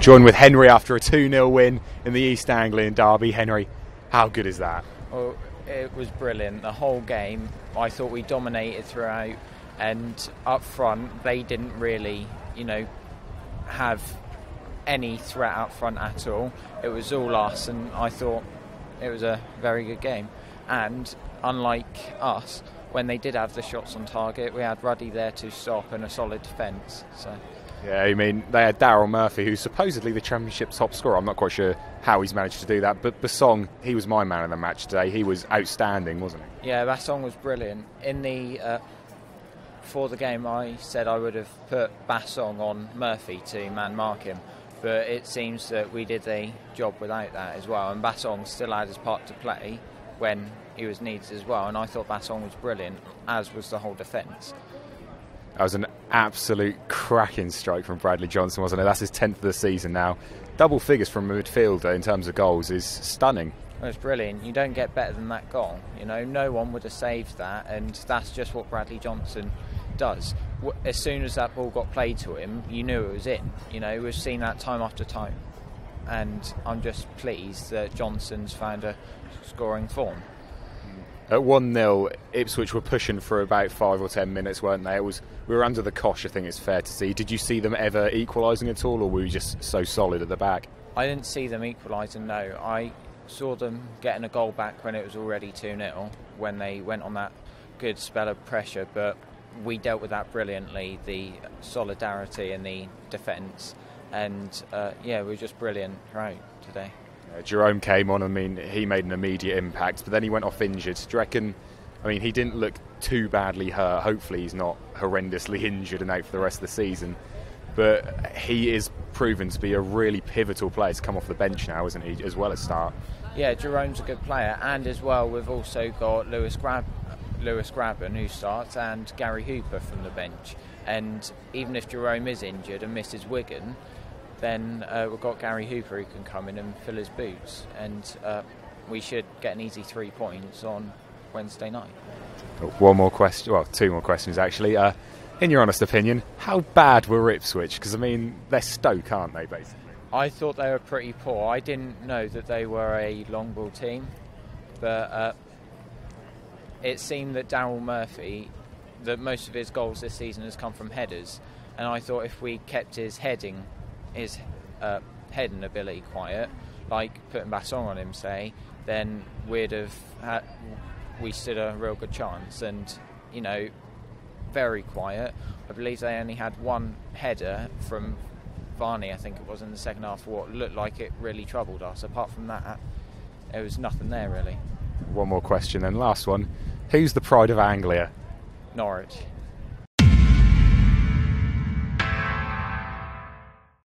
Joined with Henry after a 2-0 win in the East Anglian derby. Henry, how good is that? Well, it was brilliant. The whole game, I thought we dominated throughout, and up front, they didn't really, have any threat up front at all. It was all us, and I thought it was a very good game. And unlike us, when they did have the shots on target, we had Ruddy there to stop and a solid defence. So. Yeah, I mean, they had Darryl Murphy, who's supposedly the Championship's top scorer. I'm not quite sure how he's managed to do that. But Bassong, he was my man of the match today. He was outstanding, wasn't he? Yeah, Bassong was brilliant. In the before the game, I said I would have put Bassong on Murphy to man mark him. But it seems that we did the job without that as well. And Bassong still had his part to play when he was needed as well. And I thought Bassong was brilliant, as was the whole defence. That was an absolute cracking strike from Bradley Johnson, wasn't it? That's his 10th of the season now. Double figures from a midfielder in terms of goals is stunning. It was brilliant. You don't get better than that goal. No one would have saved that, and that's just what Bradley Johnson does. As soon as that ball got played to him, you knew it was in. We've seen that time after time, and I'm just pleased that Johnson's found a scoring form. At 1-0, Ipswich were pushing for about 5 or 10 minutes, weren't they? We were under the cosh, I think it's fair to see. Did you see them ever equalising at all, or were you just so solid at the back? I didn't see them equalising, no. I saw them getting a goal back when it was already 2-0, when they went on that good spell of pressure, but we dealt with that brilliantly, the solidarity and the defence, and yeah, we were just brilliant throughout today. Jerome came on. I mean, he made an immediate impact, but then he went off injured. Do you reckon, I mean, he didn't look too badly hurt. Hopefully he's not horrendously injured and out for the rest of the season. But he is proven to be a really pivotal player to come off the bench now, isn't he, as well as start? Yeah, Jerome's a good player. And as well, we've also got Lewis Grabban, who starts, and Gary Hooper from the bench. And even if Jerome is injured and misses Wigan, then we've got Gary Hooper who can come in and fill his boots, and we should get an easy 3 points on Wednesday night. One more question, well, two more questions actually. In your honest opinion, how bad were Ipswich? Because I mean, they're Stoke, aren't they, basically? I thought they were pretty poor. I didn't know that they were a long ball team, but it seemed that Darryl Murphy, that most of his goals this season has come from headers, and I thought if we kept his heading ability quiet, like putting Bassong on him, say, then we'd have had, we stood a real good chance. And very quiet. I believe they only had one header from Varney, I think it was, in the second half. What looked like it really troubled us. Apart from that, it was nothing there really. One more question then, last one. Who's the pride of Anglia? Norwich.